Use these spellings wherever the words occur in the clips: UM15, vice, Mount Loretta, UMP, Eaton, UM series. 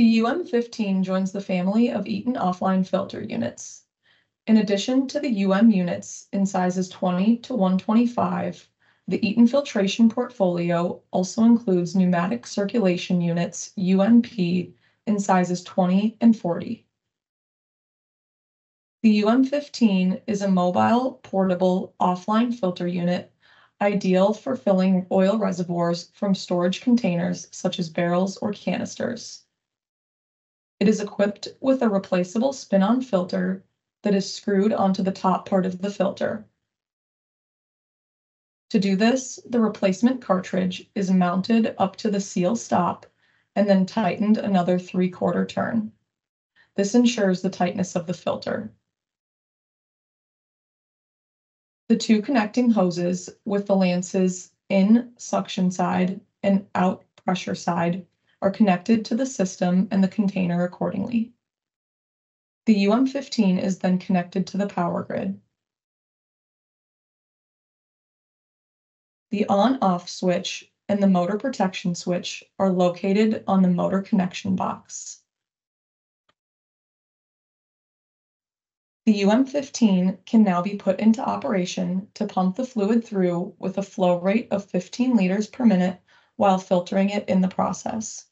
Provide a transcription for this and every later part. The UM15 joins the family of Eaton offline filter units. In addition to the UM units in sizes 20 to 125, the Eaton filtration portfolio also includes pneumatic circulation units, UMP, in sizes 20 and 40. The UM15 is a mobile, portable, offline filter unit ideal for filling oil reservoirs from storage containers such as barrels or canisters. It is equipped with a replaceable spin-on filter that is screwed onto the top part of the filter. To do this, the replacement cartridge is mounted up to the seal stop and then tightened another 3/4 turn. This ensures the tightness of the filter. The two connecting hoses with the lances in suction side and out pressure side are connected to the system and the container accordingly. The UM15 is then connected to the power grid. The on-off switch and the motor protection switch are located on the motor connection box. The UM15 can now be put into operation to pump the fluid through with a flow rate of 15 liters per minute while filtering it in the process.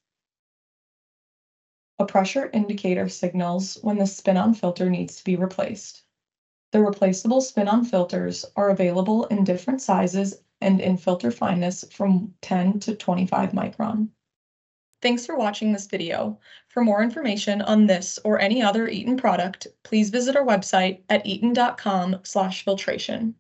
A pressure indicator signals when the spin-on filter needs to be replaced. The replaceable spin-on filters are available in different sizes and in filter fineness from 10 to 25 micron. Thanks for watching this video. For more information on this or any other Eaton product, please visit our website at eaton.com/filtration.